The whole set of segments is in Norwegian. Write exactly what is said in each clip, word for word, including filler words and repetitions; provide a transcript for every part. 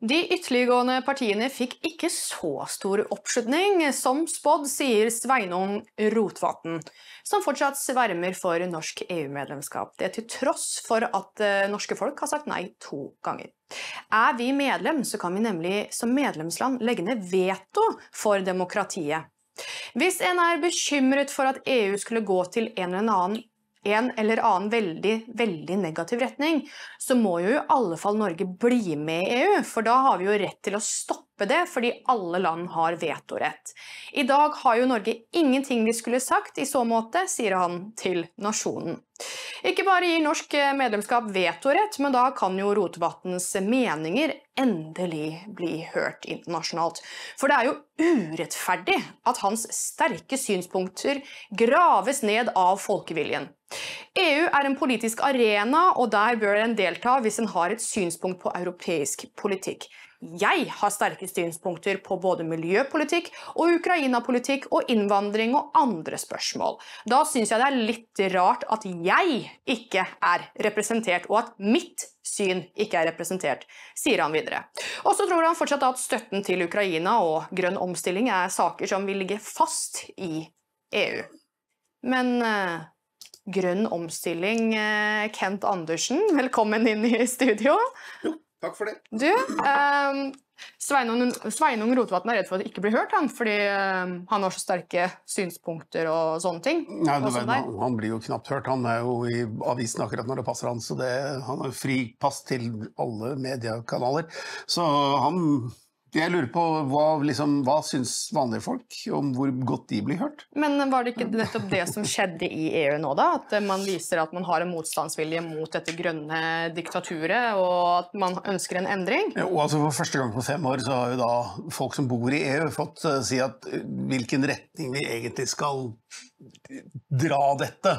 De ytterliggående partiene fikk ikke så stor oppslutning, som spådd, sier Sveinung Rotevatn, som fortsatt svermer for norsk E U-medlemskap. Det til tross for at norske folk har sagt nei to ganger. Er vi medlem, så kan vi nemlig som medlemsland legge ned veto for demokratiet. Hvis en er bekymret for at E U skulle gå til en eller annen en eller annen veldig, veldig negativ retning, så må jo i alle fall Norge bli med i E U, for da har vi jo rett til å stoppe det, fordi alle land har vetorett. I dag har jo Norge ingenting vi skulle sagt i så måte, sier han til Nasjonen. Ikke bare gir norsk medlemskap vetorett, men da kan jo Rotevatns meninger endelig bli hørt internasjonalt. For det er jo urettferdig at hans sterke synspunkter graves ned av folkeviljen. E U er en politisk arena, og der bør en delta hvis en har et synspunkt på europeisk politikk. Jeg har sterke synspunkter på både miljøpolitikk og Ukraina-politikk og innvandring og andre spørsmål. Da synes jeg det er litt rart at jeg ikke er representert, og at mitt syn ikke er representert, sier han videre. Og så tror han fortsatt at støtten til Ukraina og grønn omstilling er saker som vil ligge fast i E U. Men øh, grønn omstilling, øh, Kent Andersen, velkommen inn i studio. Jo. Takk for det. Du, eh, Sveinung, Sveinung Rotevatn er redd for at det ikke blir hørt, han, fordi eh, han har så sterke synspunkter og sånne ting. Nei, du vet, han, han blir jo knapt hørt. Han er jo i avisen akkurat når det passer han, så det, han har fri pass til alle mediekanaler. Så han, jeg lurer på hva, liksom, hva syns vanlige folk om hvor godt de blir hørt? Men var det ikke nettopp det som skjedde i E U nå da? At man viser at man har en motstandsvilje mot dette grønne diktaturet, og at man ønsker en endring? Ja, og altså for første gang på fem år så har jo da folk som bor i E U fått uh, si at uh, hvilken retning vi egentlig skal dra dette.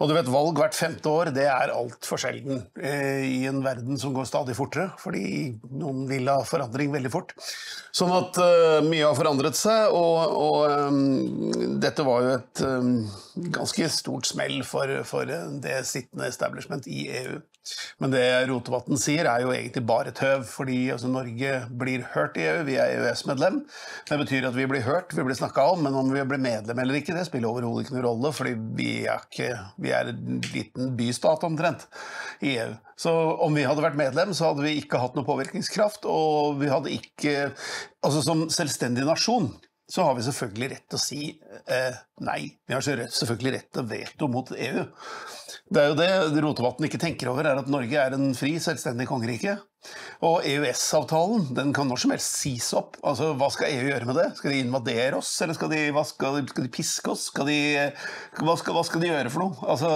Og du vet, valg hvert femte år, det er alt for sjelden uh, i en verden som går stadig fortere, fordi noen vil ha forandring veldig fort. Sånn at uh, mye har forandret seg, og, og um, dette var jo et um, ganske stort smell for, for det sittende establishment i E U. Men det Rotevatn sier er jo egentlig bare tøv, fordi altså, Norge blir hørt i E U, vi er E U S-medlem. Det betyr at vi blir hørt, vi blir snakket om, men om vi blir medlem eller ikke, det spiller overhodet ikke noen rolle, fordi vi er, ikke, vi er en liten bystat omtrent i E U. Så om vi hadde vært medlem, så hadde vi ikke hatt noe påvirkningskraft, og vi hadde ikke, altså som selvstendig nasjon, så har vi selvfølgelig rett til å si eh, nei. Vi har selvfølgelig rett til veto mot E U. Det er jo det Rotevatn ikke tenker over, er at Norge er en fri, selvstendig kongerike, og E U S-avtalen, den kan når som helst sies opp. Altså, hva skal E U gjøre med det? Skal de invadere oss, eller skal de, hva skal de, skal de piske oss? Skal de, hva, skal, hva skal de gjøre for noe? Altså,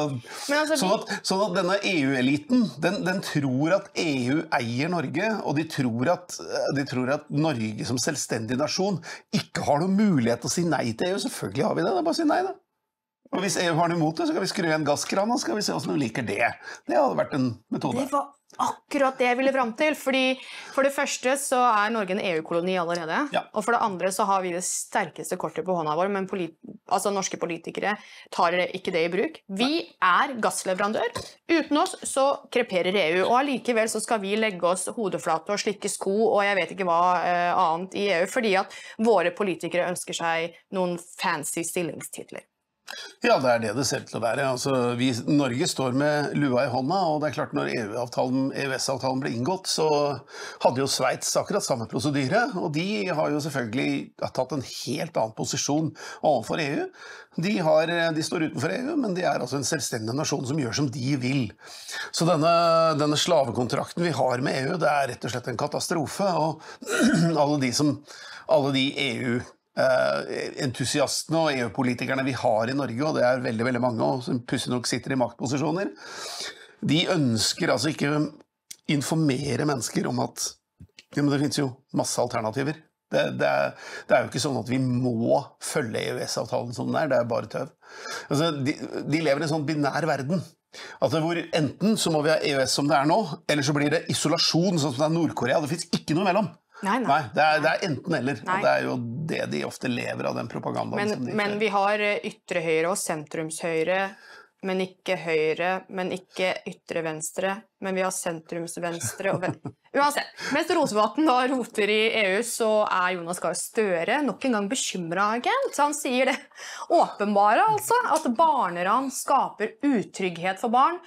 altså, sånn, at, sånn at denne E U-eliten, den, den tror at E U eier Norge, og de tror, at, de tror at Norge som selvstendig nasjon ikke har noen mulighet til å si nei til E U. Selvfølgelig har vi det, det er bare å si nei da. Og hvis E U har noe imot det, så kan vi skru igjen gasskran, og så skal vi se hvordan de liker det. Det hadde vært en metode. Det var akkurat det jeg ville fram til, fordi for det første så er Norge en E U-koloni allerede, ja. Og for det andre så har vi det sterkeste kortet på hånda vår, men polit altså, norske politikere tar ikke det i bruk. Vi er gassleverandør. Uten oss så kreperer E U, og allikevel så skal vi legge oss hodeflate og slikke sko, og jeg vet ikke hva uh, annet i E U, fordi at våre politikere ønsker seg noen fancy stillingstitler. Ja, det er det det ser til å være. Altså, vi, Norge står med lua i hånda, og det er klart når E U-avtalen, E U S-avtalen ble inngått, så hadde jo Sveits akkurat samme prosedyre, og de har jo selvfølgelig tatt en helt annen posisjon overfor E U. De, har, de står utenfor E U, men de er altså en selvstendig nasjon som gjør som de vil. Så denne, denne slavekontrakten vi har med E U, det er rett og slett en katastrofe, og alle de som, alle de E U entusiastene og E U-politikerne vi har i Norge, og det er veldig, veldig mange, og som pussig nok sitter i maktposisjoner, de ønsker altså ikke informere mennesker om at ja, men det finnes jo masse alternativer. Det, det, er, det er jo ikke sånn at vi må følge E U S-avtalen som den er, det er bare tøv. Altså, de, de lever i en sånn binær verden. Altså hvor enten så må vi ha E U S som det er nå, eller så blir det isolasjon sånn som det er Nord-Korea, det finnes ikke noe mellom. Nei, nei. nei det, er, det er enten eller, nei. Og det er jo det de ofte lever av, den propagandaen. Men, som de men vi har ytre høyre og sentrumshøyre men ikke høyre, men ikke ytre venstre, men vi har sentrumsvenstre og venstre. Uansett, mens Rotevatn da roter i E U, så er Jonas Gahr Støre nok en gang bekymret agent. Han sier det åpenbare, altså, at barneran skaper utrygghet for barn,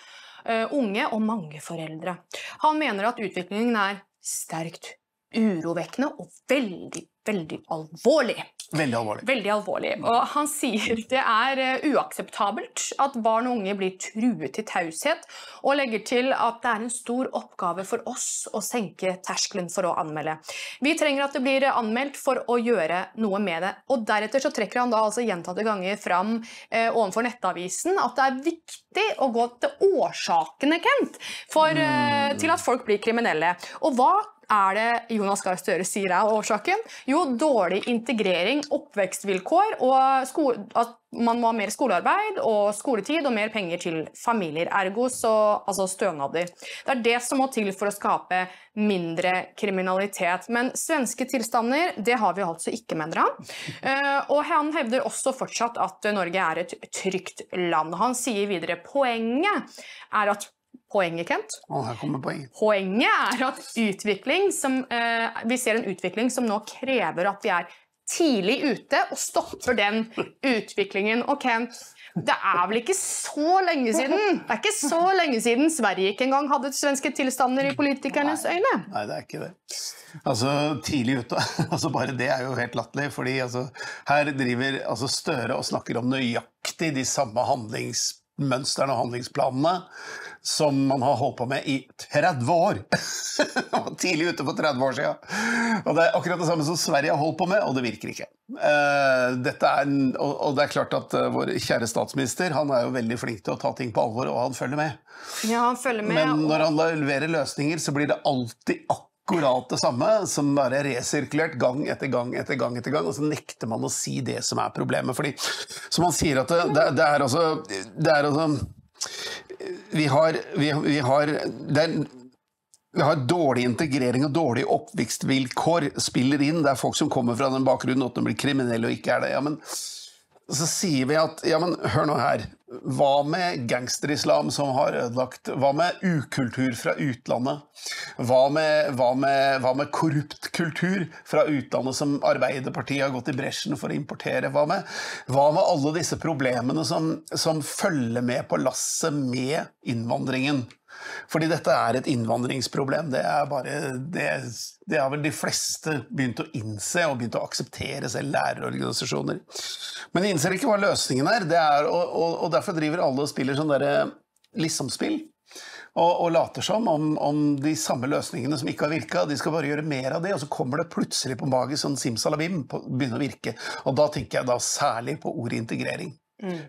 unge og mange foreldre. Han mener at utviklingen er sterkt urovekkende og veldig, veldig alvorlig. Veldig alvorlig. Veldig alvorlig. Og han sier det er uakseptabelt at barn og unge blir truet til taushet, og legger til at det er en stor oppgave for oss å senke terskelen for å anmelde. Vi trenger at det blir anmeldt for å gjøre noe med det. Og deretter så trekker han da altså gjentatte ganger fram eh, ovenfor nettavisen at det er viktig å gå til årsakene, Kent, for, eh, til at folk blir kriminelle. Og hva er det Jonas Gahr Støre sier er årsaken? Jo, dårlig integrering, oppvekstvilkår, og at man må ha mer skolearbeid og skoletid og mer penger til familier, ergos og altså stønader. Det er det som må til for å skape mindre kriminalitet. Men svenske tilstander, det har vi altså ikke, mener han. Og han hevder også fortsatt at Norge er et trygt land. Han sier videre poenget er at Poenget, Kent. Å, her kommer poenget. Poenget er at utvikling som, eh, vi ser en utvikling som nå krever at vi er tidlig ute og stopper den utviklingen. Og Kent, det er vel ikke så lenge siden, det er ikke så lenge siden Sverige ikke engang hadde svenske tilstander i politikernes øyne. Nei, nei, det er ikke det. Altså, tidlig ute, altså bare det er jo helt latterlig, fordi altså, her driver altså, Støre og snakker om nøyaktig de samme handlings mønsterne og handlingsplanene som man har holdt på med i tretti år. Tidlig ute for tretti år siden. Og det er akkurat det samme som Sverige har holdt på med, og det virker ikke. Dette er, og det er klart at vår kjære statsminister, han er jo veldig flink til å ta ting på alvor, og han følger med. Ja, han følger med. Men når han leverer løsninger, så blir det alltid akkurat akkurat det samme, som bare er resirkulert gang etter gang etter gang etter gang, og så nekter man å si det som er problemet. Fordi, som man sier at det, det er altså, det er altså, vi har, vi, vi har, det er, vi har dårlig integrering og dårlig oppvekstvilkår spiller inn. Det er folk som kommer fra den bakgrunnen og at de blir kriminelle og ikke er det. Ja, men så sier vi at, ja, men hør nå her, hva med gangsterislam som har ødelagt? Hva med ukultur fra utlandet? Hva med, hva med, hva med korrupt kultur fra utlandet som Arbeiderpartiet har gått i bresjen for å importere? Hva med, hva med alle disse problemene som, som følger med på lasset med innvandringen? Fordi dette er et innvandringsproblem. Det er bare, det, det har vel de fleste begynt å innse og begynt å akseptere, selv lærerorganisasjoner. Men de innser ikke hva løsningen er, det er og, og, og derfor driver alle og spiller sånn der liksom-spill. Og, og later som om, om de samme løsningene som ikke har virket, de skal bare gjøre mer av det, og så kommer det plutselig på magen sånn simsalabim på, begynner å virke. Og da tenker jeg da særlig på ordet integrering.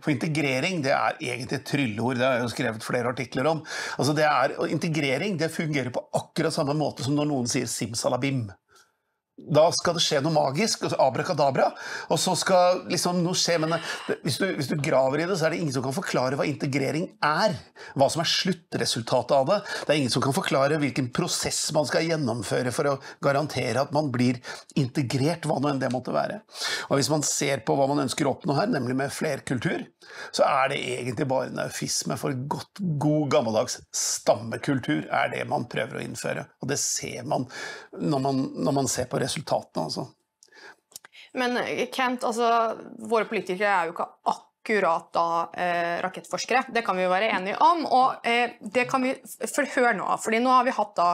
For integrering, det er egentlig et trylleord, det har jeg jo skrevet flere artikler om. Altså det er, og integrering, det fungerer på akkurat samme måte som når noen sier simsalabim. Da skal det skje noe magisk, abrakadabra, og så skal liksom noe skje, men hvis du, hvis du graver i det, så er det ingen som kan forklare hva integrering er, hva som er sluttresultatet av det. Det er ingen som kan forklare hvilken prosess man skal gjennomføre for å garantere at man blir integrert, hva nå enn det måtte være. Og hvis man ser på hva man ønsker å oppnå her, nemlig med flerkultur, så er det egentlig bare en eufisme for godt, god, gammeldags stammekultur er det man prøver å innføre. Og det ser man når man, når man ser på resultatet. resultatene, altså. Men Kent, altså, våre politikere er jo ikke akkurat da eh, rakettforskere. Det kan vi jo være enige om, og eh, det kan vi høre nå, fordi nå har vi hatt da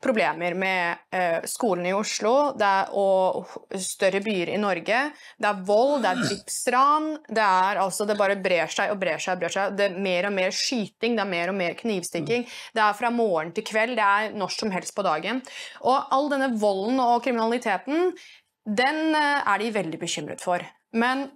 problemer med eh, skolen i Oslo, det er, og større byer i Norge, det er vold, det er dripsran, det er altså, det bare brer seg og brer seg og brer seg, det er mer og mer skyting, det er mer og mer knivstikking, det er fra morgen til kveld, det er når som helst på dagen. Og all denne volden og kriminaliteten, den eh, er de veldig bekymret for. Men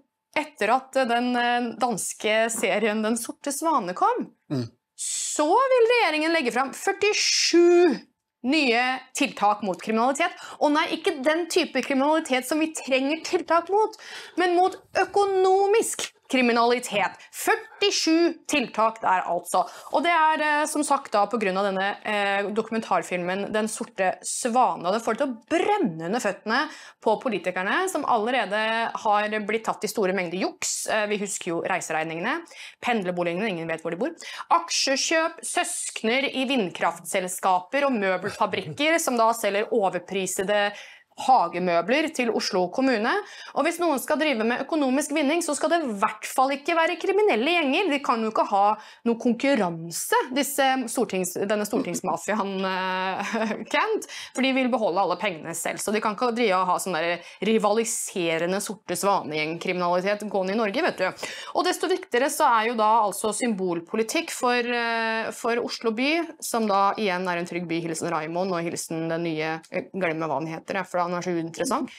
etter at den eh, danske serien Den sorte svane kom, mm. så vil regjeringen legge frem førtisju nye tiltak mot kriminalitet. Og nei, ikke den type kriminalitet som vi trenger tiltak mot, men mot økonomisk kriminalitet. førtisju tiltak der altså. Og det er eh, som sagt da på grunn av denne eh, dokumentarfilmen Den sorte svane, og det får til å brenne under føttene på politikerne som allerede har blitt tatt i store mengder juks. Eh, vi husker jo reiseregningene, pendlerboligene, ingen vet hvor de bor. Aksjekjøp, søskner i vindkraftselskaper og møbelfabrikker som da selger overprisede hagemøbler til Oslo kommune. Og hvis noen skal drive med økonomisk vinning, så skal det i hvert fall ikke være kriminelle gjenger. De kan jo ikke ha noe konkurranse, disse stortings, denne stortingsmafiaen uh, Kent, for de vil beholde alle pengene selv. Så de kan ikke drive og ha sånn der rivaliserende sorte svanegjengkriminalitet gående i Norge, vet du. Og desto viktigere så er jo da altså symbolpolitikk for, uh, for Oslo by, som da igjen er en trygg by, hilsen Raimond, og hilsen den nye, glemme hva den heter, for han er så uinteressant.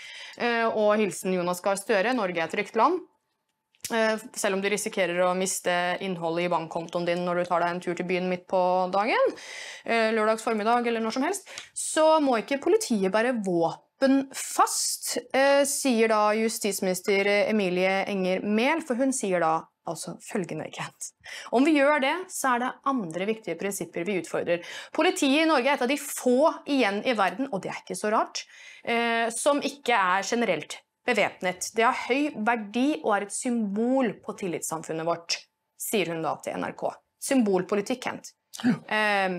Og hilsen Jonas Gahr Støre, Norge er et trygt land. Selv om du risikerer å miste innholdet i bankkontoen din når du tar deg en tur til byen midt på dagen, lørdags formiddag eller når som helst, så må ikke politiet bære våpen fast, sier da justisminister Emilie Enger Mell, for hun sier da altså følgende, Kent. Om vi gjør det, så er det andre viktige prinsipper vi utfordrer. Politiet i Norge er et av de få igjen i verden, og det er ikke så rart, eh, som ikke er generelt bevæpnet. Det har høy verdi og er et symbol på tillitssamfunnet vårt, sier hun da til N R K. Symbolpolitikk, Kent. Eh,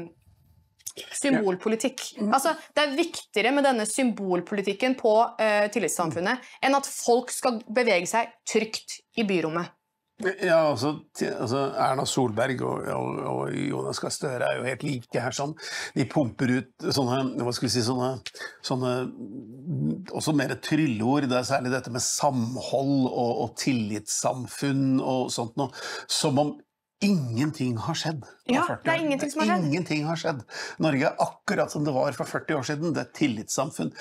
symbolpolitikk. Altså, det er viktigere med denne symbolpolitikken på eh, tillitssamfunnet enn at folk skal bevege seg trygt i byrommet. Ja, altså, altså Erna Solberg og, og, og Jonas Gahr Støre er jo helt like her sånn. De pumper ut sånne, hva skal vi si, sånne, sånne også mer trylleord. Det er særlig dette med samhold og, og tillitssamfunn og sånt noe, som om ingenting har skjedd. Ja, det er ingenting som har skjedd. Ingenting har skjedd. Norge er akkurat som det var for førti år siden. Det er et tillitssamfunn.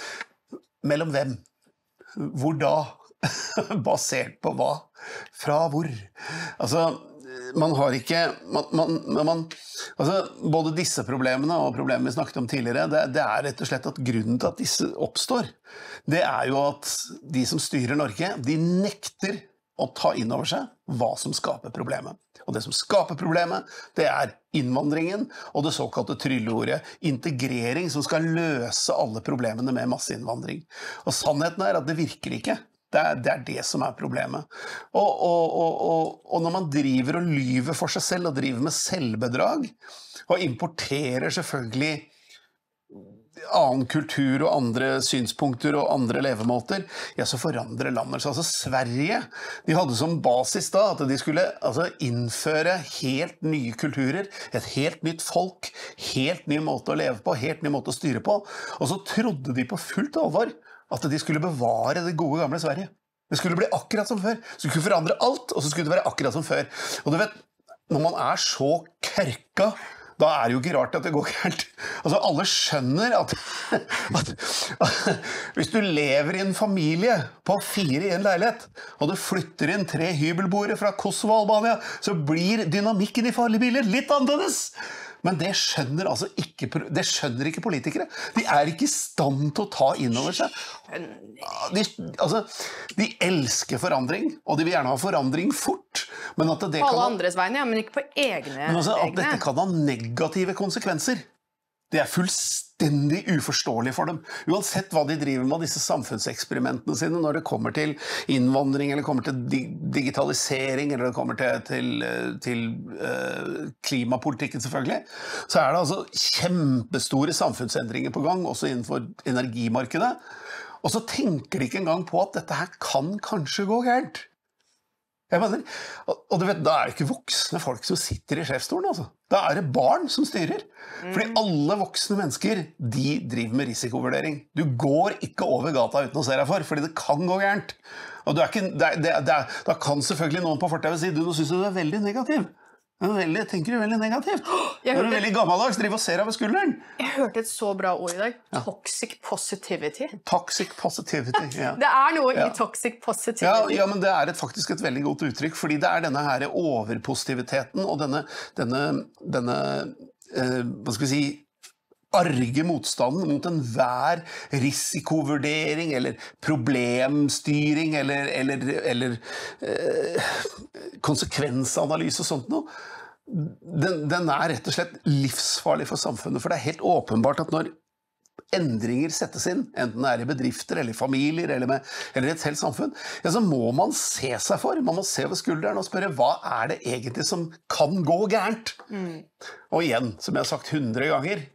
Mellom hvem? Hvor da? Basert på hva? Fra hvor? Altså, man har ikke... Man, man, man, altså, både disse problemene og problemene vi snakket om tidligere, det, det er rett og slett at grunnen til at disse oppstår, det er jo at de som styrer Norge, de nekter å ta inn over seg hva som skaper problemet. Og det som skaper problemet, det er innvandringen og det såkalte trylleordet integrering, som skal løse alle problemene med masseinnvandring. Og sannheten er at det virker ikke. Det er, det er det som er problemet. Og, og, og, og, og når man driver og lyver for seg selv og driver med selvbedrag, og importerer selvfølgelig annen kultur og andre synspunkter og andre levemåter, ja, så forandrer landet. Så, altså, Sverige, de hadde som basis da at de skulle altså, innføre helt nye kulturer, et helt nytt folk, helt ny måte å leve på, helt ny måte å styre på. Og så trodde de på fullt alvor at de skulle bevare det gode gamle Sverige. Det skulle bli akkurat som før. Så skulle forandre alt, og så skulle det være akkurat som før. Og du vet, når man er så kørka, da er det jo ikke rart at det går gærent. Altså, alle skjønner at, at, at hvis du lever i en familie på fire i en leilighet, og du flytter inn tre hybelboere fra Kosovo og Albania, så blir dynamikken i farligbiler litt annerledes. Men det skjønner, altså ikke, det skjønner ikke politikere. De er ikke i stand til å ta inn over seg. De, altså, de elsker forandring, og de vil gjerne ha forandring fort. Men at det på alle kan andres vegne, ja, men ikke på egne. Men altså, at egne. Dette kan ha negative konsekvenser. Det er fullstendig uforståelig for dem. Uansett hva de driver med disse samfunnseksperimentene sine, når det kommer til innvandring, eller kommer til digitalisering, eller det kommer til, til, til uh, klimapolitikken selvfølgelig, så er det altså kjempestore samfunnsendringer på gang, også innenfor energimarkedet. Og så tenker de ikke engang på at dette her kan kanskje gå gærent. Jeg mener, og, og du vet, da er det ikke voksne folk som sitter i sjefsstolen, altså. Da er det barn som styrer. Fordi alle voksne mennesker, de driver med risikovurdering. Du går ikke over gata uten å se deg for, fordi det kan gå gærent. Og du er ikke, det, det, det, da kan selvfølgelig noen på fortauet si, du, nå synes du er veldig negativ. Veldig, tenker du veldig negativt? Det er veldig gammeldags, driver og ser av skulderen. Jeg hørte et så bra ord i dag. Ja. Toxic positivity. Toxic positivity, ja. Det er noe ja. I toxic positivity. Ja, ja, men det er et, faktisk et veldig godt uttrykk, fordi det er denne her overpositiviteten og denne, denne, denne eh, hva skal vi si, arge motstanden mot enhver risikovurdering eller problemstyring eller, eller, eller eh, konsekvensanalyse og sånt noe. Den, den er rett og slett livsfarlig for samfunnet, for det er helt åpenbart at når endringer settes inn, enten det er i bedrifter eller i familier eller, med, eller et helt samfunn, ja, så må man se seg for, man må se ved skulderen og spørre hva er det egentlig som kan gå gærent? Mm. Og igjen, som jeg har sagt hundre ganger,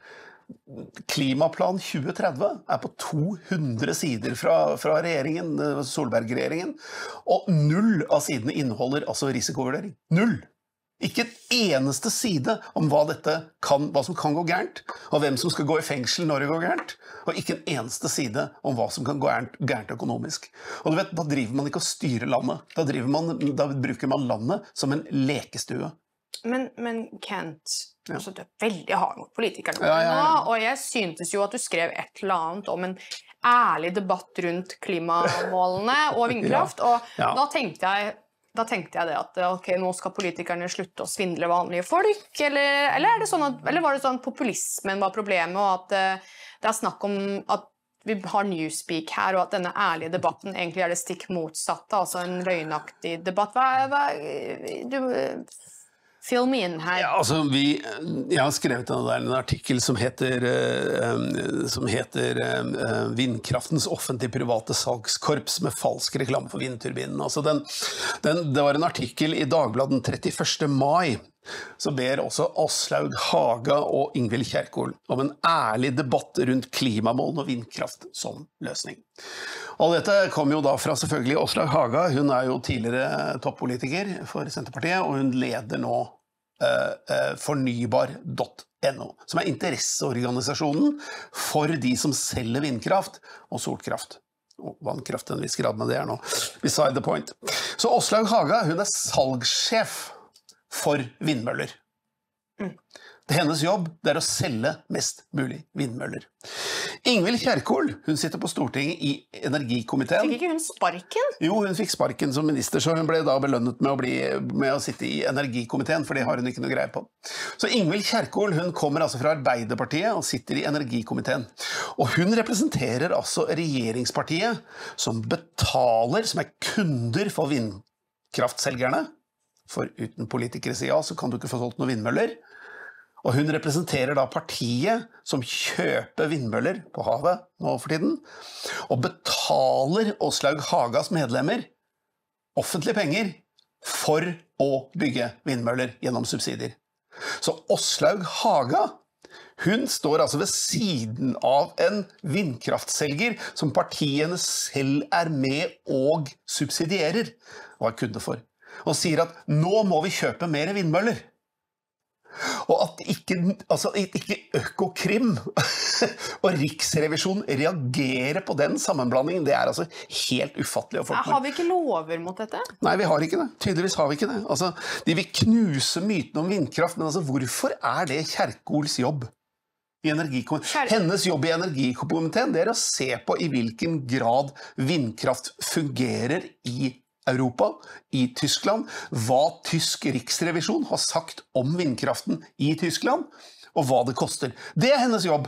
Klimaplan tjue tretti er på to hundre sider fra, fra regjeringen, Solberg-regjeringen, og null av sidene inneholder altså risikovurdering. Null! Ikke en eneste side om hva, dette kan, hva som kan gå gærent, og hvem som skal gå i fengsel når det går gærent, og ikke en eneste side om hva som kan gå gærent, gærent økonomisk. Og du vet, da driver man ikke å styre landet. Da, man, da bruker man landet som en lekestue. Men, men Kent, ja. Altså, du er veldig hard mot politikerne. Ja, ja, ja. Og jeg syntes jo at du skrev et eller annet om en ærlig debatt rundt klimamålene og vindkraft, og ja. Ja. Da tenkte jeg... Da tenkte jeg det at okay, nå skal politikerne slutte å svindle vanlige folk, eller, eller, er det sånn at, eller var det sånn at populismen var problemet, og at det, det er snakk om at vi har newspeak her, og at denne ærlige debatten egentlig er det stikk motsatte, altså en løgnaktig debatt. Hva, hva, du, fill me in her. Ja, altså, vi, jeg har skrevet en, en artikkel som heter, som heter Vindkraftens offentlig-private salgskorps med falsk reklame for vindturbinen. Altså, den, den, det var en artikkel i Dagblad den trettiførste mai, så ber også Åslaug Hagen og Ingvild Kjerkol om en ærlig debatt rundt klimamål og vindkraft som løsning. Og dette kom jo da fra selvfølgelig Åslaug Hagen. Hun er jo tidligere toppolitiker for Senterpartiet, og hun leder nå eh, fornybar punktum no, som er interesseorganisasjonen for de som selger vindkraft og solkraft. Og vannkraft til en viss grad, men det er nå beside the point. Så Åslaug Hagen, hun er salgssjef for vindmøller. Mm. Det hennes jobb, det er å selge mest mulig vindmøller. Ingvild Kjerkol, hun sitter på Stortinget i energikomiteen. Fikk ikke hun sparken? Jo, hun fikk sparken som minister, så hun ble da belønnet med å, bli, med å sitte i energikomiteen, for det har hun ikke noe greie på. Så Ingvild Kjerkol, hun kommer altså fra Arbeiderpartiet og sitter i energikomiteen. Og hun representerer altså regjeringspartiet som betaler, som er kunder for vindkraftselgerne. For uten politikere sier ja, så kan du ikke få solgt noen vindmøller. Og hun representerer da partiet som kjøper vindmøller på havet nå for tiden, og betaler Åslaug Hagens medlemmer offentlige penger for å bygge vindmøller gjennom subsidier. Så Åslaug Hagen, hun står altså ved siden av en vindkraftselger som partiene selv er med og subsidierer og er kunde for, og sier at nå må vi kjøpe mer vindmøller. Og at ikke, altså ikke Økokrim og Riksrevisjon reagerer på den sammenblandingen, det er altså helt ufattelig. Ja, har vi ikke lover mot dette? Nei, vi har ikke det. Tydeligvis har vi ikke det. Altså, de vil knuse myten om vindkraft, men altså, hvorfor er det Kjerkols jobb? Hennes jobb i energikomiteen, det er å se på i hvilken grad vindkraft fungerer i Europa, i Tyskland, hva tysk riksrevisjon har sagt om vindkraften i Tyskland, og hva det koster. Det er hennes jobb,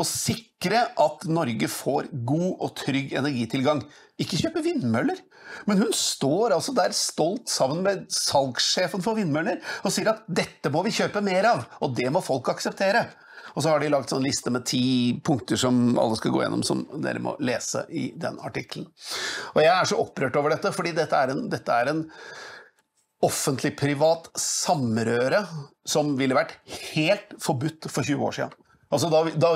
å sikre at Norge får god og trygg energitilgang. Ikke kjøpe vindmøller, men hun står altså der stolt sammen med salgssjefen for vindmøller og sier at dette må vi kjøpe mer av, og det må folk akseptere. Og så har de lagt en liste med ti punkter som alle skal gå gjennom, som dere må lese i den artiklen. Og jeg er så opprørt over dette, fordi dette er en, dette er en offentlig-privat samrøre som ville vært helt forbudt for tjue år siden. Altså, da, da,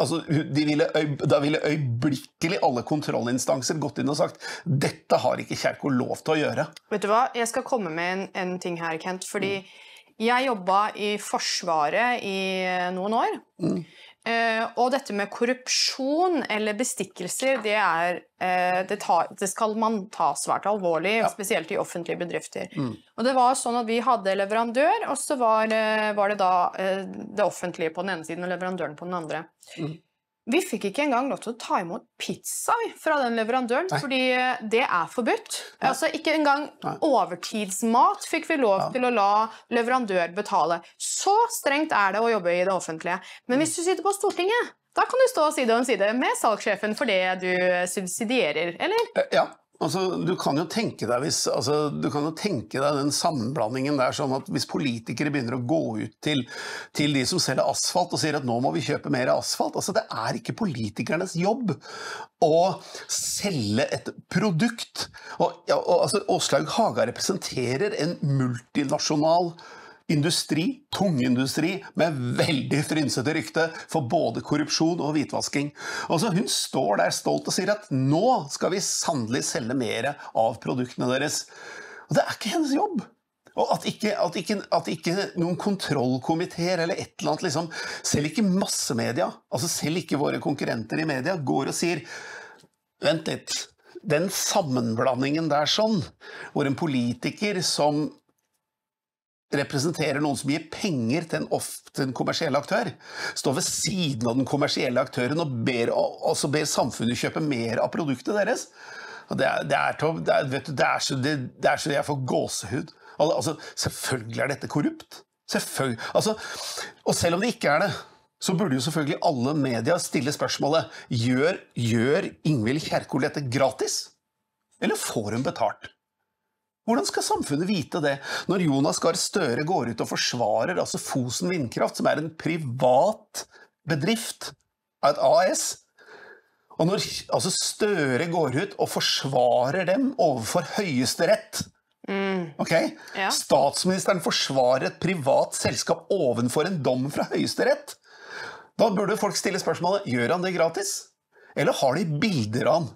altså, de ville, da ville øyeblikkelig alle kontrollinstanser gått inn og sagt dette har ikke Kjerkol lov til å gjøre. Vet du hva? Jeg skal komme med en, en ting her, Kent, fordi mm. jeg jobbet i Forsvaret i noen år, mm. eh, og dette med korrupsjon eller bestikkelser, det, er, eh, det, ta, det skal man ta svært alvorlig, ja. Spesielt i offentlige bedrifter. Mm. Og det var sånn at vi hadde leverandør, og så var, var det da eh, det offentlige på den ene siden og leverandøren på den andre. Mm. Vi fikk ikke engang lov til å ta imot pizza fra den leverandøren, Nei. Fordi det er forbudt. Nei. Altså ikke engang Nei. Overtidsmat fikk vi lov ja. Til å la leverandør betale. Så strengt er det å jobbe i det offentlige. Men hvis du sitter på Stortinget, da kan du stå side om side med salgssjefen for det du subsidierer, eller? Ja. Altså, du kan jo tenke deg hvis, altså, du kan jo tenke deg den sammenblandingen der, sånn at hvis politikere begynner å gå ut til, til de som selger asfalt og sier at nå må vi kjøpe mer asfalt, altså det er ikke politikernes jobb å selge et produkt. Og, ja, og, altså, Åslaug Hagen representerer en multinasjonal industri, tungindustri, med veldig frynsete rykte for både korrupsjon og hvitvasking. Og så hun står der stolt og sier at nå skal vi sannelig selge mer av produktene deres. Og det er ikke hennes jobb. Og at ikke, at ikke, at ikke noen kontrollkomiteer eller et eller annet, liksom, selv ikke massemedia, altså selv ikke våre konkurrenter i media, går og sier «Vent litt, den sammenblandingen der sånn, hvor en politiker som representerer noen som gir penger til en, ofte, en kommersiell aktør, står ved siden av den kommersielle aktøren og ber, også ber samfunnet kjøpe mer av produktene deres. Det er så jeg får gåsehud. Al altså, selvfølgelig er dette korrupt. Selvfølgelig. Altså, og selv om det ikke er det, så burde jo selvfølgelig alle medier stille spørsmålet «Gjør, gjør Ingvild Kjerkol dette gratis? Eller får hun betalt?» Hvordan skal samfunnet vite det når Jonas Gahr Støre går ut og forsvarer altså Fosen Vindkraft, som er en privat bedrift av et A S? Og når altså Støre går ut og forsvarer dem overfor høyesterett? Mm. Okay? Ja. Statsministeren forsvarer et privat selskap ovenfor en dom fra høyesterett? Da burde folk stille spørsmålet, gjør han det gratis? Eller har de bilder av han,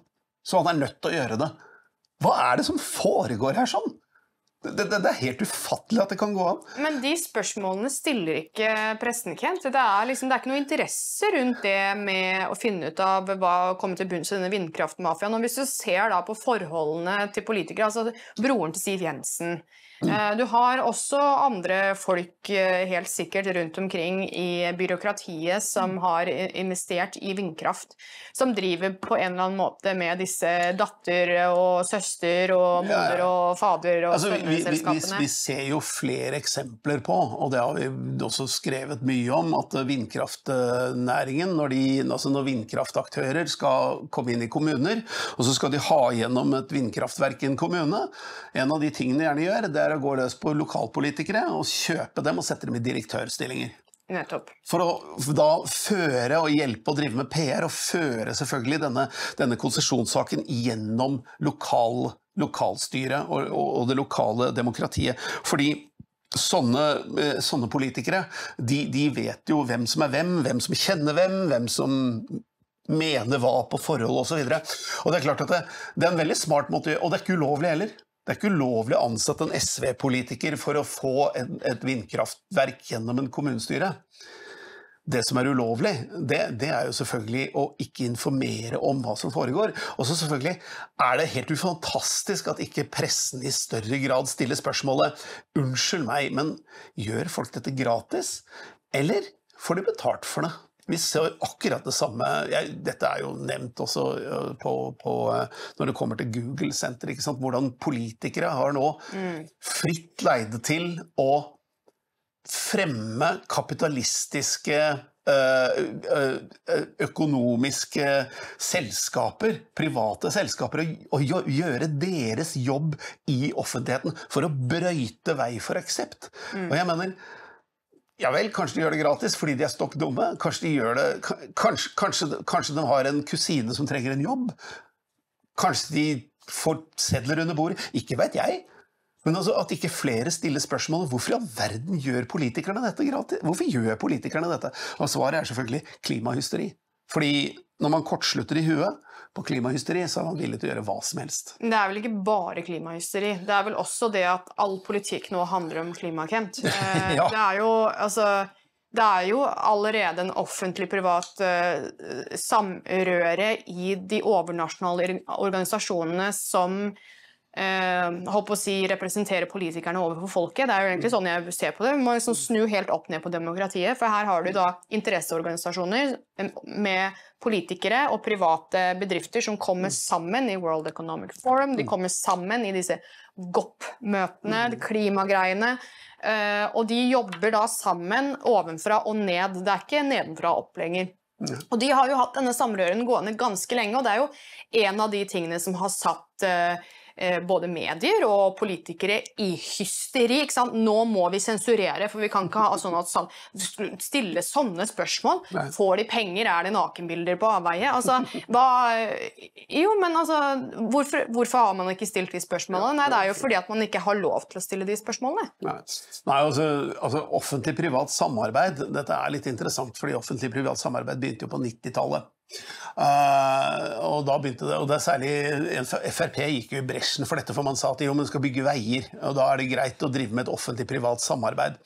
så han er nødt til å gjøre det? Hva er det som foregår her sånn? Det, det, det er helt ufattelig at det kan gå an. Men de spørsmålene stiller ikke pressen, Kent. Det er, liksom, det er ikke noe interesse rundt det med å finne ut av hva kommer til bunns i denne vindkraftmafiaen. Og hvis du ser da på forholdene til politikere, altså broren til Siv Jensen, mm. du har også andre folk helt sikkert rundt omkring i byråkratiet som har investert i vindkraft, som driver på en eller annen måte med disse datter og søster og moder og fader og altså, vi, vi, vi, vi ser jo flere eksempler på, og det har vi også skrevet mye om, at vindkraftnæringen, når, de, altså når vindkraftaktører skal komme inn i kommuner, og så skal de ha gjennom et vindkraftverk i en kommune, en av de tingene de gjerne gjør, det er å gå løs på lokalpolitikere og kjøpe dem og sette dem i direktørstillinger. Nettopp. For å da føre og hjelpe å drive med P R, og føre selvfølgelig denne, denne konsesjonssaken gjennom lokal lokalstyret og, og det lokale demokratiet. Fordi sånne, sånne politikere, de, de vet jo hvem som er hvem, hvem som kjenner hvem, hvem som mener hva på forhold og så videre. Og det er klart at det, det er en veldig smart måte, og det er ikke ulovlig heller. Det er ikke ulovlig å ansette en S V-politiker for å få en, et vindkraftverk gjennom en kommunestyre. Det som er ulovlig, det, det er jo selvfølgelig å ikke informere om hva som foregår. Og så selvfølgelig er det helt ufantastisk at ikke pressen i større grad stiller spørsmålet «Unnskyld meg, men gjør folk dette gratis? Eller får de betalt for det?» Vi ser akkurat det samme. Jeg, dette er jo nevnt også på, på, når det kommer til Google-senter, ikke sant? Hvordan politikere har nå fritt leide til å fremme kapitalistiske, økonomiske selskaper, private selskaper, og gjøre deres jobb i offentligheten for å brøyte vei for aksept. Og jeg mener, ja vel, kanskje de gjør det gratis fordi de er stokk dumme, kanskje de gjør det, kanskje, kanskje, kanskje de har en kusine som trenger en jobb, kanskje de får sedler under bordet, ikke vet jeg. Men altså at ikke flere stiller spørsmål om hvorfor i all verden gjør politikerne dette gratis? Hvorfor gjør politikerne dette? Og svaret er selvfølgelig klimahysteri. Fordi når man kortslutter i huet på klimahysteri, så er man villig til å gjøre hva som helst. Det er vel ikke bare klimahysteri. Det er vel også det at all politikk nå handler om klima, Kent. Eh, ja. Det er jo, altså... Det er jo allerede en offentlig-privat uh, samrøre i de overnasjonale organisasjonene som håper å si, representere politikerne overfor folket. Det er jo egentlig sånn jeg ser på det. Man liksom snur helt opp ned på demokratiet, for her har du da interesseorganisasjoner med politikere og private bedrifter som kommer sammen i World Economic Forum, de kommer sammen i disse G O P-møtene, klimagreiene, og de jobber da sammen ovenfra og ned. Det er ikke nedenfra og opp lenger. Og de har jo hatt denne samrøren gående ganske lenge, og det er jo en av de tingene som har satt både medier og politikere i hysteri, ikke sant? Nå må vi sensurere, for vi kan ikke ha sånn at stille sånne spørsmål. Nei. Får de penger? Er det nakenbilder på avveie? Altså, hva, jo, men altså, hvorfor, hvorfor har man ikke stilt de spørsmålene? Nei, det er jo fordi at man ikke har lov til å stille de spørsmålene. Nei, Nei altså, altså offentlig-privat samarbeid, dette er litt interessant, fordi offentlig-privat samarbeid begynte jo på nittitallet. Uh, og da begynte det, og det er særlig F R P gikk jo i bresjen for dette, for man sa at jo, man skal bygge veier, og da er det greit å drive med et offentlig-privat samarbeid.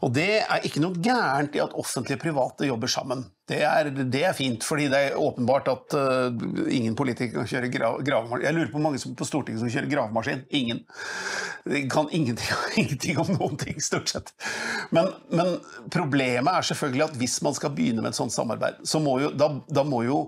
Og det er ikke noe gærent i at offentlig-private jobber sammen. Det er, det er fint, fordi det er åpenbart at uh, ingen politikere kan kjøre grav, gravmaskin. Jeg lurer på mange som, på Stortinget som kjører gravmaskin. Ingen. De kan ingenting, ingenting om noen ting, stort sett. Men, men problemet er selvfølgelig at hvis man skal begynne med et sånt samarbeid, så må jo, da, da må jo jo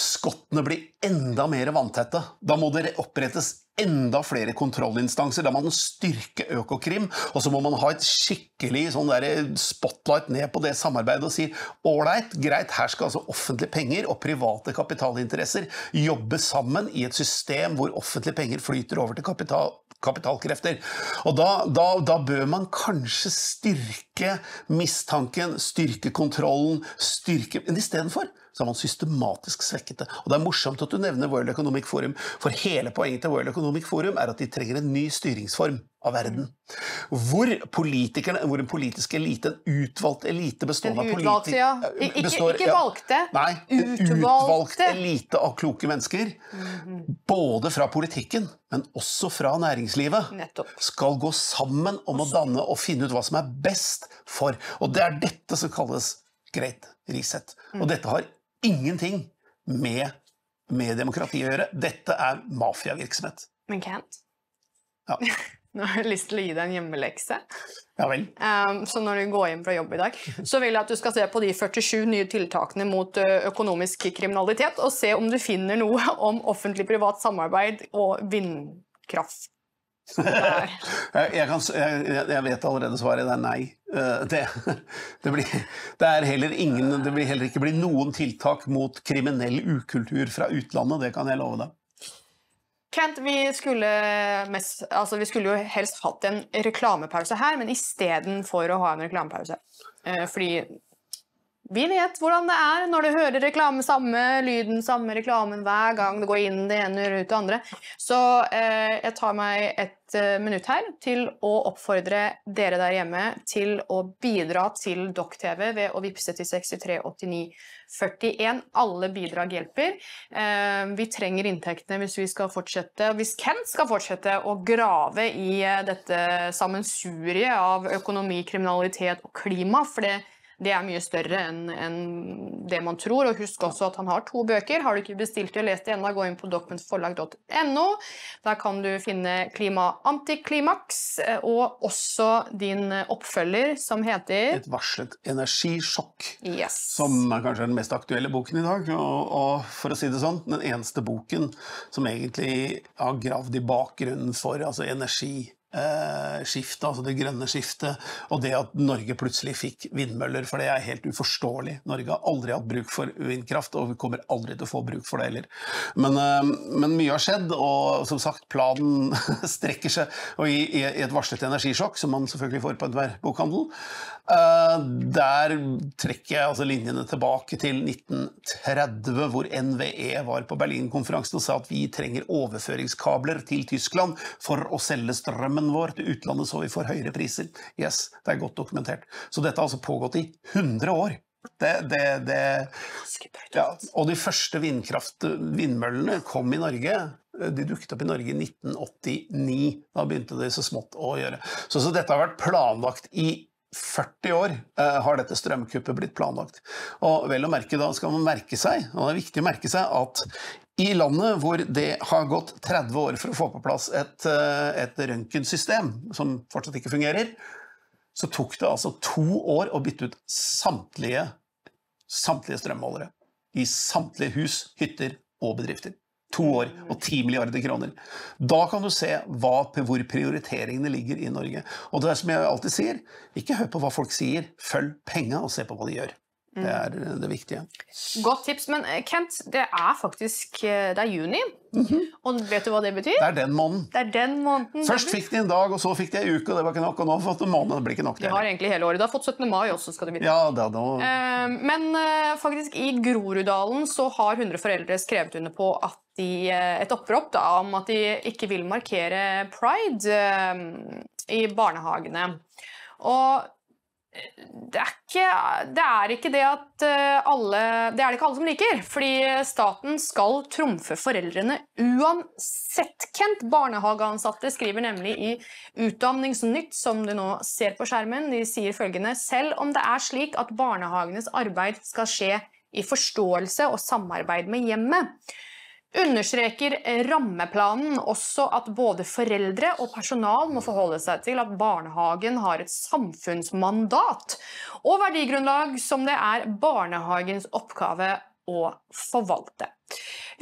skottene blir enda mer vanntette. Da må det opprettes enda flere kontrollinstanser, da må man styrke Økokrim, og så må man ha et skikkelig sånn der spotlight ned på det samarbeidet og si, ålreit, greit, her skal altså offentlige penger og private kapitalinteresser jobbe sammen i et system hvor offentlige penger flyter over til kapital, kapitalkrefter. Og da, da, da bør man kanskje styrke mistanken, styrke kontrollen, styrke, men i stedet for så har man systematisk svekket det. Og det er morsomt at du nevner World Economic Forum, for hele poenget til World Economic Forum er at de trenger en ny styringsform av verden. Hvor politikerne, hvor en politisk elite, en utvalgt elite bestående av politikere... Ja. Ikke, ikke, ikke valgte, ja, nei, en utvalgte. Utvalgt elite av kloke mennesker, mm-hmm. både fra politikken, men også fra næringslivet, nettopp. Skal gå sammen om også. Å danne og finne ut hva som er best for. Og det er dette som kalles greit reset. Og mm. dette har ingenting med, med demokrati å gjøre. Dette er mafiavirksomhet. Men Kent? Ja. Nå har jeg lyst til å gi deg en hjemmelekse. Ja vel. Um, så når du går hjem fra jobb i dag, så vil jeg at du skal se på de førtisju nye tiltakene mot økonomisk kriminalitet, og se om du finner noe om offentlig-privat samarbeid og vindkraft. jeg, kan, jeg, jeg vet allerede svaret, det er nei. Det, det, blir, det, er heller ingen, det blir heller ikke blir noen tiltak mot kriminell ukultur fra utlandet, det kan jeg love deg. Kent, vi skulle, mest, altså vi skulle jo helst hatt en reklamepause her, men i stedet for å ha en reklamepause. Fordi vi vet hvordan det er når du hører reklame, samme lyden, samme reklamen hver gang du går inn det ene og ut det andre. Så eh, jeg tar meg et minutt her til å oppfordre dere der hjemme til å bidra til Doc T V ved å vippse til seks tre åtti ni førtien. Alle bidrag hjelper. Eh, vi trenger inntektene hvis vi skal fortsette, hvis Kent skal fortsette å grave i dette sammensuriet av økonomi, kriminalitet og klima, for det Det er mye større enn en det man tror, og husk også at han har to bøker. Har du ikke bestilt det og lest det ennå, gå inn på dokumentforlag punktum no. Der kan du finne Klima Antiklimaks, og også din oppfølger som heter Et varslet energisjokk, yes. som er kanskje den mest aktuelle boken i dag, og, og for å si det sånn, den eneste boken som egentlig har gravd i bakgrunnen for altså energi. Skiftet, altså det grønne skiftet, og det at Norge plutselig fikk vindmøller, for det er helt uforståelig. Norge har aldri hatt bruk for vindkraft, og vi kommer aldri til å få bruk for det heller. Men, men mye har skjedd, og som sagt, planen strekker seg, og i, i et varslet energisjokk, som man selvfølgelig får på enhver bokhandel, der trekker jeg altså linjene tilbake til nitten tretti, hvor N V E var på Berlin-konferansen og sa at vi trenger overføringskabler til Tyskland for å selge strømmen vår til utlandet, så vi får høyere priser. Yes, det er godt dokumentert. Så dette har altså pågått i hundre år. Det, det, det, ja. Og de første vindkraft-vindmøllene kom i Norge. De dukket opp i Norge i nitten åttini. Da begynte det så smått å gjøre. Så, så dette har vært planlagt i førti år, eh, har dette strømkuppet blitt planlagt. Og vel å merke, da skal man merke seg, og det er viktig å merke seg, at I landet hvor det har gått tretti år for å få på plass et, et røntgensystem som fortsatt ikke fungerer, så tok det altså to år å bytte ut samtlige, samtlige strømmålere i samtlige hus, hytter og bedrifter. To år og ti milliarder kroner. Da kan du se hva, hvor prioriteringene ligger i Norge. Og det er som jeg alltid sier, ikke hør på hva folk sier, følg penger og se på hva de gjør. Det er det viktige. Godt tips, men Kent, det er faktisk, det er juni, mm-hmm. og vet du hva det betyr? Det er den måneden. Det er den måneden. Først fikk de en dag, og så fikk de en uke, og det var ikke nok, og nå har fått en måned, det blir ikke nok. Det har egentlig hele året, du har fått syttende mai også, skal du vite. Ja, det er da. Men faktisk i Grorrudalen så har hundre foreldre skrevet under på at de, et opprop da, om at de ikke vil markere Pride i barnehagene. Og Det er, ikke, det er ikke det at alle, det er det ikke alle som liker, fordi staten skal trumfe foreldrene uansett. Kent, barnehageansatte skriver nemlig i Utdanningsnytt, som du nå ser på skjermen, de sier følgende: selv om det er slik at barnehagenes arbeid skal skje i forståelse og samarbeid med hjemmet, understreker rammeplanen også at både foreldre og personal må forholde seg til at barnehagen har et samfunnsmandat og verdigrunnlag som det er barnehagens oppgave å forvalte.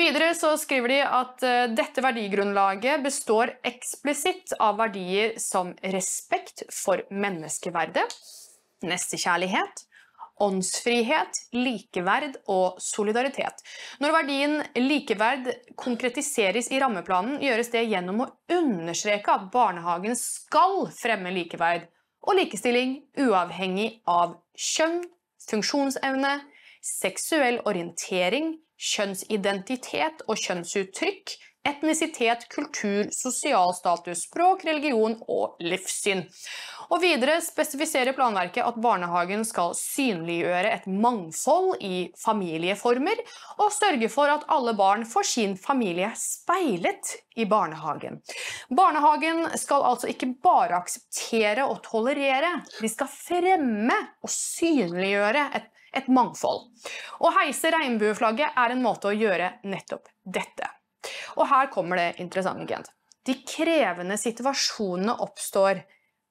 Videre så skriver de at dette verdigrunnlaget består eksplisitt av verdier som respekt for menneskeverdet, nestekjærlighet, åndsfrihet, likeverd og solidaritet. Når verdien likeverd konkretiseres i rammeplanen, gjøres det gjennom å understreke at barnehagen skal fremme likeverd og likestilling uavhengig av kjønn, funksjonsevne, seksuell orientering, kjønnsidentitet og kjønnsuttrykk, etnisitet, kultur, sosial status, språk, religion og livssyn. Og videre spesifiserer planverket at barnehagen skal synliggjøre et mangfold i familieformer og sørge for at alle barn får sin familie speilet i barnehagen. Barnehagen skal altså ikke bare akseptere og tolerere, de skal fremme og synliggjøre et, et mangfold. Å heise regnbueflagget er en måte å gjøre nettopp dette. Og her kommer det interessante, Kent. De krevende situasjonene oppstår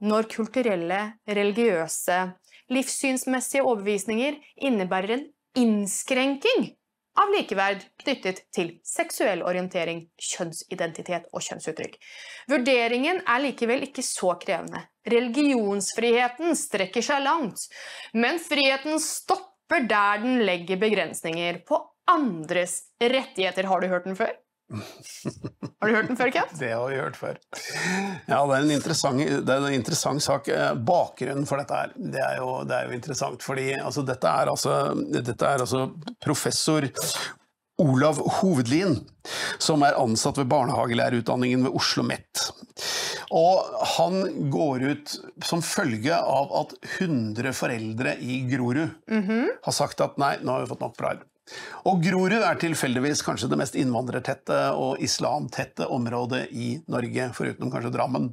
når kulturelle, religiøse, livssynsmessige overbevisninger innebærer en innskrenking av likeverd knyttet til seksuell orientering, kjønnsidentitet og kjønnsuttrykk. Vurderingen er likevel ikke så krevende. Religionsfriheten strekker seg langt, men friheten stopper der den legger begrensninger på andres rettigheter. Har du hørt den før? Har du hørt den før, Kent? Det har vi hørt før. Ja, det er en interessant, det er en interessant sak. Bakgrunnen for dette her, det er jo, det er jo interessant, fordi altså, dette, er altså, dette er altså professor Olav Hovedlin, som er ansatt ved barnehagelærerutdanningen ved Oslo Met. Og han går ut som følge av at hundre foreldre i Grorud mm-hmm. har sagt at nei, nå har vi fått nok pride. Og Grorud er tilfeldigvis kanskje det mest innvandrertette og islamtette området i Norge, foruten kanskje Drammen.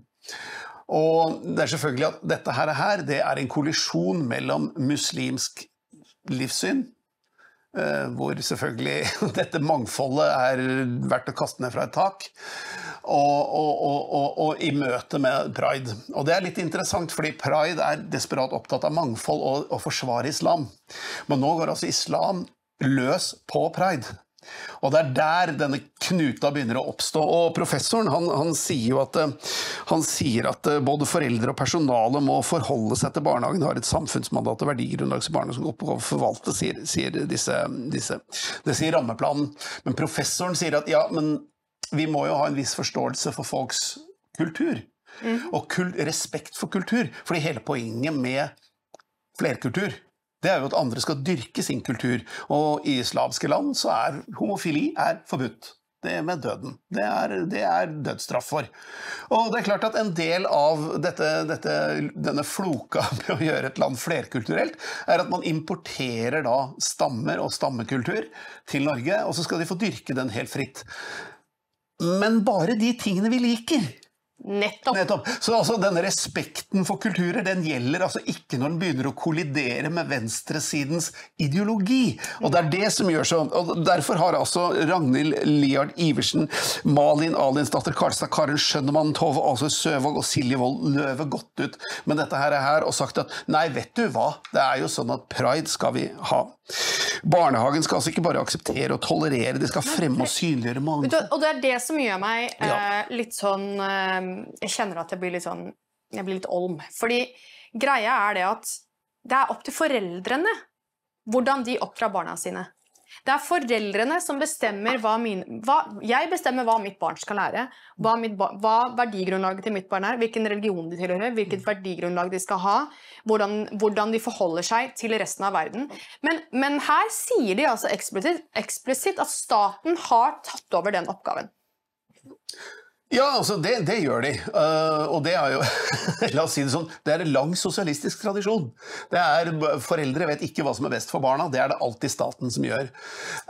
Og det er selvfølgelig at dette her, her det er en kollisjon mellom muslimsk livssyn, hvor selvfølgelig dette mangfoldet er verdt å kaste ned fra et tak, og, og, og, og, og i møte med Pride. Og det er litt interessant, fordi Pride er desperat opptatt av mangfold og, og forsvarer islam. Men nå går altså islam løs på Pride. Og det er der denne knuta begynner å oppstå. Og professoren, han, han sier jo at, han sier at både foreldre og personale må forholde seg til barnehagen, har et samfunnsmandat og verdigrunnlag som barnehagen skal oppgave forvalte, sier, sier disse, disse. Det sier rammeplanen. Men professoren sier at ja, men vi må jo ha en viss forståelse for folks kultur. Mm. Og kul- respekt for kultur. Fordi hele poenget med flerkultur, det er jo at andre skal dyrke sin kultur, og i islamske land så er homofili er forbudt. Det er med døden. Det er, det er dødsstraff for. Og det er klart at en del av dette, dette, denne floka med å gjøre et land flerkulturelt, er at man importerer da stammer og stammekultur til Norge, og så skal de få dyrke den helt fritt. Men bare de tingene vi liker. Nettopp. Nettopp. Så altså, denne respekten for kulturer, den gjelder altså ikke når den begynner å kollidere med venstresidens ideologi. Og det er det som gjør så. Og derfor har altså Ragnhild Liard Iversen, Malin Alinsdatter Karstad, Karen Schønnemann Tove, altså Søvåg og Silje Wold Løve gått ut med dette her, her og sagt at nei, vet du hva, det er jo sånn at pride skal vi ha. Barnehagen skal altså ikke bare akseptere og tolerere, de skal fremme og synliggjøre mange. Og det er det som gjør meg eh, litt sånn eh, jeg kjenner at jeg blir litt sånn, jeg blir litt olm. Fordi greia er det at det er opp til foreldrene hvordan de oppdrar barna sine. Det er foreldrene som bestemmer hva min, hva, jeg bestemmer hva mitt barn skal lære, hva, mitt, hva verdigrunnlaget til mitt barn er, hvilken religion de tilhører, hvilket verdigrunnlag de skal ha, hvordan, hvordan de forholder seg til resten av verden. Men, men her sier de altså eksplisitt, eksplisitt at staten har tatt over den oppgaven. Ja, altså, det, det gjør de, uh, og det er jo, la oss si det sånn, det er en lang sosialistisk tradisjon. Det er, foreldre vet ikke hva som er best for barna, det er det alltid staten som gjør.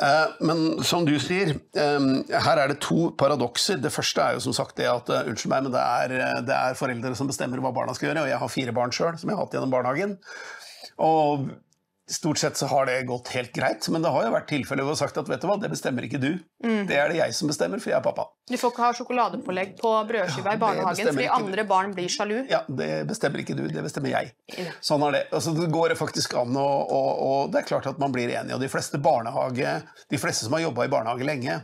Uh, men som du sier, um, her er det to paradokser. Det første er jo som sagt det at, uh, unnskyld meg, men det er, det er foreldre som bestemmer hva barna skal gjøre, og jeg har fire barn selv, som jeg har hatt gjennom barnehagen, og stort sett så har det gått helt greit, men det har jo vært tilfellet hvor jeg har sagt at, vet du hva, det bestemmer ikke du. Mm. Det er det jeg som bestemmer, for jeg er pappa. Du får ikke ha sjokoladepålegg på brødskiva ja, i barnehagen, fordi andre du. Barn blir sjalu. Ja, det bestemmer ikke du, det bestemmer jeg. Ja. Sånn er det. Altså, det går faktisk an, og, og, og det er klart at man blir enig. Og de fleste barnehage, de fleste som har jobbet i barnehage lenge,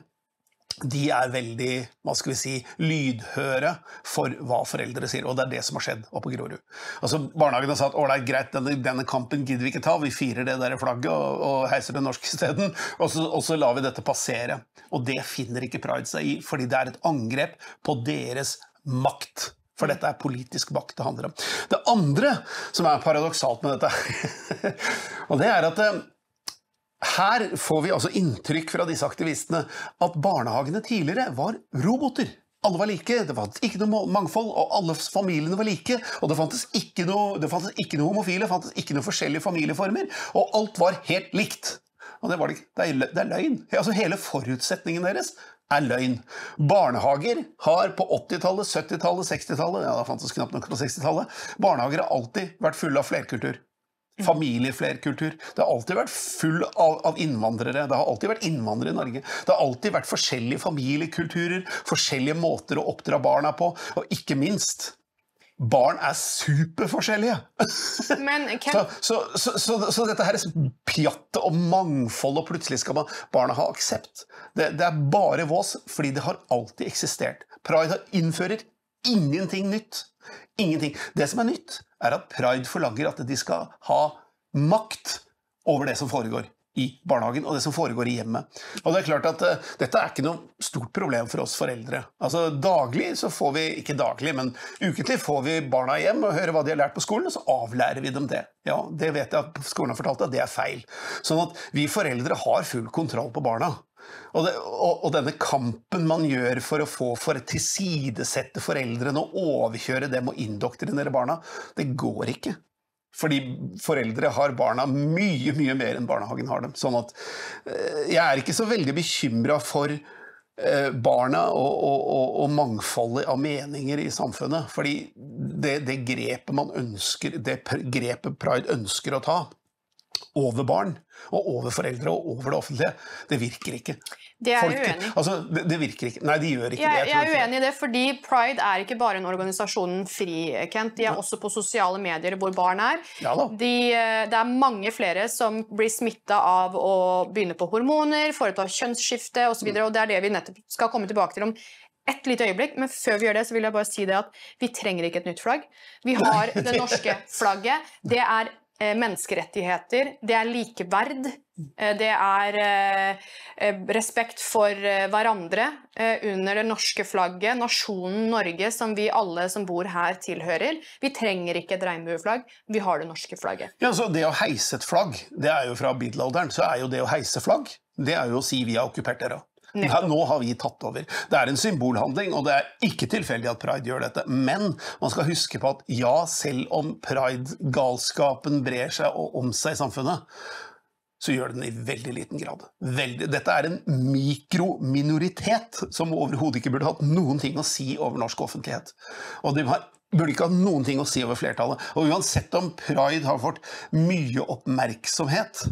de er veldig, hva skal vi si, lydhøre for hva foreldre sier, og det er det som har skjedd oppe på Grorud. Altså, barnehagen har sagt, å det er greit, denne, denne kampen gidder vi ikke ta, vi firer det der flagget og, og heiser det norsk i stedet, og så, og så lar vi dette passere. Og det finner ikke Pride seg i, fordi det er et angrep på deres makt. For dette er politisk makt det handler om. Det andre som er paradoksalt med dette, og det er at her får vi altså inntrykk fra disse aktivistene at barnehagene tidligere var roboter. Alle var like, det fantes ikke noe mangfold, og alle familiene var like, og det fantes ikke noe, det fantes ikke noe homofile, det fantes ikke noe forskjellige familieformer, og alt var helt likt. Og det var det, det er, det er løgn. Altså hele forutsetningen deres er løgn. Barnehager har på åttitallet, syttitallet, sekstitallet, ja da fantes knapt nok på sekstitallet, barnehager har alltid vært fulle av flerkultur. Familieflerkultur. Det har alltid vært full av, av innvandrere. Det har alltid vært innvandrere i Norge. Det har alltid vært forskjellige familiekulturer, forskjellige måter å oppdra barna på, og ikke minst, barn er superforskjellige. Men, kan... så, så, så, så, så dette her er pjatte og mangfold, og plutselig skal man, barna ha aksept. Det, det er bare vås, fordi det har alltid eksistert. Pride innfører ingenting nytt. Ingenting. Det som er nytt er at Pride forlanger at de skal ha makt over det som foregår i barnehagen og det som foregår i hjemmet. Og det er klart at uh, dette er ikke noe stort problem for oss foreldre. Altså daglig så får vi, ikke daglig, men ukentlig får vi barna hjem og hører hva de har lært på skolen, og så avlærer vi dem det. Ja, det vet jeg at skolen har fortalt at det er feil. Sånn at vi foreldre har full kontroll på barna. Og, det, og, og denne kampen man gjør for å få for tilsidesette foreldrene og overkjøre dem og indoktrinere barna, det går ikke. Fordi foreldre har barna mye, mye mer enn barnehagen har dem. Sånn at jeg er ikke så veldig bekymret for barna og, og, og, og mangfoldet av meninger i samfunnet. Fordi det, det grepet man ønsker, det grepet Pride ønsker å ta, over barn, og over foreldre, og over det offentlige, det virker ikke. Det er Folk, uenig. Altså, det, det virker ikke. Nei, de gjør ikke jeg, det. Jeg, jeg er uenig i det, fordi Pride er ikke bare en organisasjon fri, Kent. De er ja. Også på sosiale medier hvor barn er. Ja, de, det er mange flere som blir smittet av å begynne på hormoner, foreta kjønnsskifte, og så videre, mm. og det er det vi nettopp skal komme tilbake til om et lite øyeblikk, men før vi gjør det så vil jeg bare si det at vi trenger ikke et nytt flagg. Vi har det norske flagget. Det er menneskerettigheter, det er likeverd, det er respekt for hverandre under det norske flagget, nasjonen Norge som vi alle som bor her tilhører. Vi trenger ikke et regnbueflagg, vi har det norske flagget. Ja, så det å heise et flagg, det er jo fra middelalderen, så er jo det å heise flagg, det er jo å si vi har okkupert dere. Ja, nå har vi tatt over. Det er en symbolhandling, og det er ikke tilfeldig at Pride gjør dette. Men man skal huske på at ja, selv om Pride-galskapen brer seg og om seg i samfunnet, så gjør den i veldig liten grad. Veldig, dette er en mikrominoritet som overhodet ikke burde hatt noen ting å si over norsk offentlighet. Og de har, burde ikke ha noen ting å si over flertallet. Og uansett om Pride har fått mye oppmerksomhet,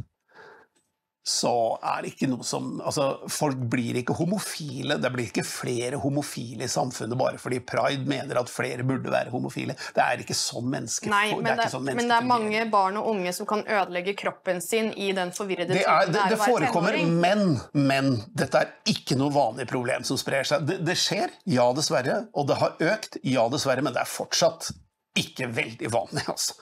så er det ikke noe som... Altså, folk blir ikke homofile. Det blir ikke flere homofile i samfunnet bare fordi Pride mener at flere burde være homofile. Det er ikke sånn mennesker... Nei, men det, det, sånn mennesker men det er mange barn og unge som kan ødelegge kroppen sin i den forvirrede... Det, er, det, det forekommer, men, men dette er ikke noe vanlig problem som sprer seg. Det, det skjer, ja dessverre, og det har økt, ja dessverre, men det er fortsatt... Ikke veldig vanlig, altså.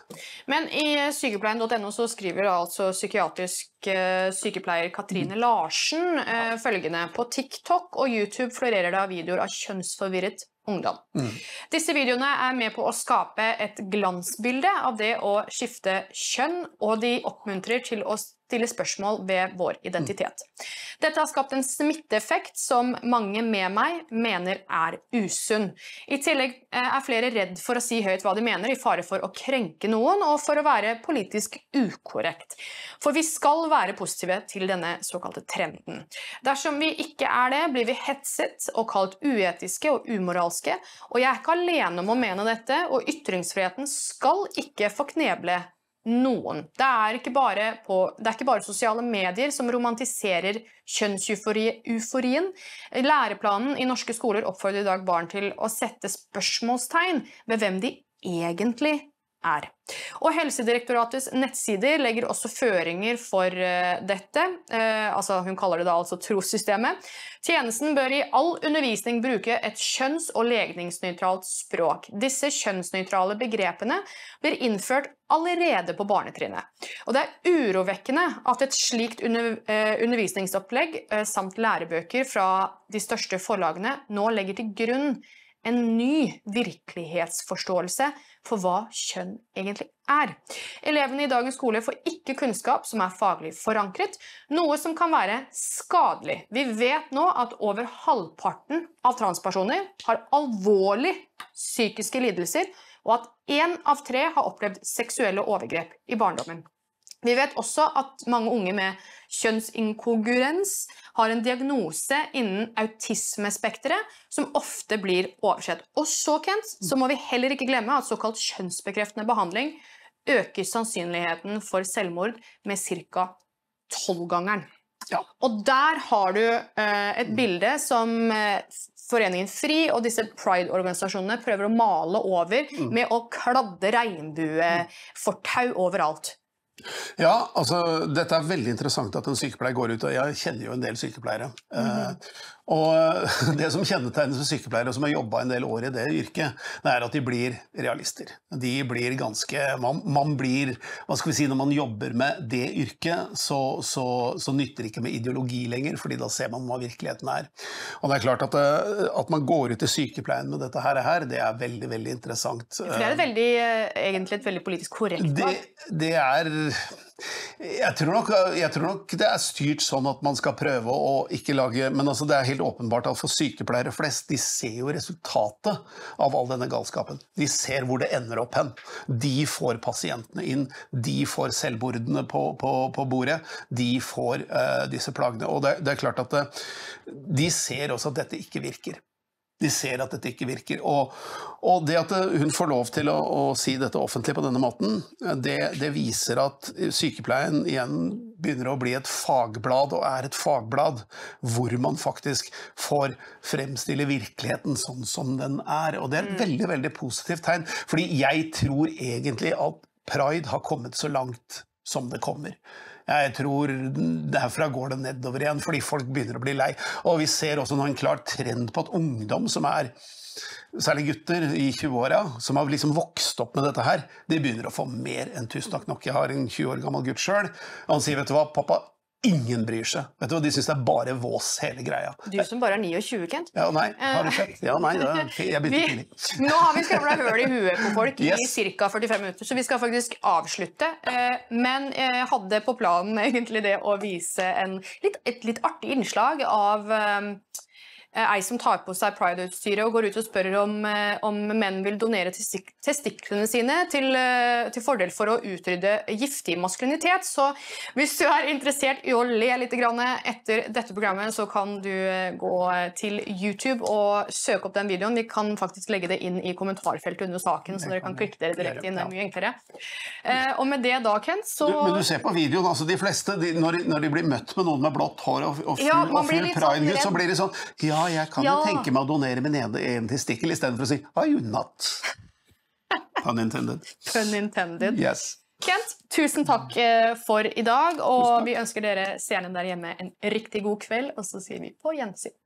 Men i sykepleien punktum no så skriver altså psykiatrisk eh, sykepleier Katrine Larsen eh, følgende. På TikTok og YouTube florerer det av videoer av kjønnsforvirret ungdom. Mm. Disse videoene er med på å skape et glansbilde av det å skifte kjønn, og de oppmuntrer til å stille spørsmål ved vår identitet. Mm. Dette har skapt en smitteeffekt som mange med meg mener er usunn. I tillegg er flere redd for å si høyt hva de mener, i fare for å krenke noen og for å være politisk ukorrekt. For vi skal være positive til denne såkalte trenden. Dersom vi ikke er det, blir vi hetset og kalt uetiske og umoralske. Og jeg er ikke alene om å mene dette, og ytringsfriheten skal ikke få kneble noen. Det er ikke bare, på, det er ikke bare sosiale medier som romantiserer kjønnsuforien. Læreplanen i norske skoler oppfordrer i dag barn til å sette spørsmålstegn ved hvem de egentlig er. Og Helsedirektoratets nettsider legger også føringer for uh, dette, uh, altså hun kaller det da altså trossystemet. Tjenesten bør i all undervisning bruke et kjønns- og legningsnøytralt språk. Disse kjønnsnøytrale begrepene blir innført allerede på barnetrinnet. Og det er urovekkende at et slikt under, uh, undervisningsopplegg uh, samt lærebøker fra de største forlagene nå legger til grunn en ny virkelighetsforståelse for hva kjønn egentlig er. Elevene i dagens skole får ikke kunnskap som er faglig forankret, noe som kan være skadelig. Vi vet nå at over halvparten av transpersoner har alvorlige psykiske lidelser, og at én av tre har opplevd seksuelle overgrep i barndommen. Vi vet også at mange unge med kjønnsinkongruens har en diagnose innen autismespekteret, som ofte blir oversett. Og så, Kent, så må vi heller ikke glemme at såkalt kjønnsbekreftende behandling øker sannsynligheten for selvmord med ca. tolv-gangeren. Ja. Og der har du eh, et bilde som eh, Foreningen FRI og disse Pride-organisasjonene prøver å male over mm. med å kladde regnbuefortau overalt. Ja, altså, dette er veldig interessant at en sykepleier går ut, og jeg kjenner jo en del sykepleiere. Mm-hmm. eh, og det som kjennetegnes ved sykepleiere som har jobbet en del år i det yrket, det er at de blir realister. De blir ganske, man, man blir, hva skal vi si, når man jobber med det yrket, så, så, så nytter det ikke med ideologi lenger, fordi da ser man hva virkeligheten er. Og det er klart at, det, at man går ut i sykepleien med dette her, det er veldig, veldig interessant. For det er et veldig, egentlig et veldig politisk korrekt. Det, det er... Jeg tror, nok, jeg tror nok det er styrt sånn at man skal prøve å ikke lage, men altså det er helt åpenbart at for sykepleiere flest, de ser jo resultatet av all denne galskapen. De ser hvor det ender opp hen. De får pasientene inn, de får selvmordene på, på, på bordet, de får uh, disse plagene. Og det, det er klart at det, de ser også at dette ikke virker. De ser at dette ikke virker, og, og det at hun får lov til å, å si dette offentlig på denne måten, det, det viser at sykepleien igjen begynner å bli et fagblad, og er et fagblad hvor man faktisk får fremstille virkeligheten sånn som den er, og det er et veldig, veldig positivt tegn, fordi jeg tror egentlig at Pride har kommet så langt som det kommer. Jeg tror derfra går det nedover igjen, fordi folk begynner å bli lei. Og vi ser også nå en klar trend på at ungdom som er, særlig gutter i tjue-åra, som har liksom vokst opp med dette her, de begynner å få mer enn tusen takk nok. Jeg har en tjue år gammel gutt selv, og han sier, vet du hva, pappa, ingen bryr seg. Vet du hva, de synes det er bare vås, hele greia. Du som bare er niogtyve, Kent. Ja, nei, har du sett? Ja, nei, jeg begynte tidlig. Nå har vi skravla høl i huet på folk yes. i ca. førtifem minutter, så vi skal faktisk avslutte. Men jeg hadde på planen egentlig det å vise en litt, et litt artig innslag av ei som tar på seg Pride-utstyret og går ut og spør om, om menn vil donere testiklene sine til, til fordel for å utrydde giftig maskulinitet. Så hvis du er interessert i å le litt etter dette programmet, så kan du gå til YouTube og søke opp den videoen. Vi kan faktisk legge det inn i kommentarfeltet under saken, så dere kan klikke dere direkte inn. Det er mye enklere. Og med det da, Kent, så... Du, men du ser på videoen, altså de fleste, de, når, de, når de blir møtt med noen med blått hår og, og full, ja, full Pride-gutt, sånn, så blir de sånn... Ja, Ja, jeg kan jo ja. tenke meg å donere min ene, ene testikkel i stedet for å si, are you not? Pun intended. Pun intended. Yes. Kent, tusen takk for i dag, og vi ønsker dere seerne der hjemme en riktig god kveld, og så sier vi på gjensyn.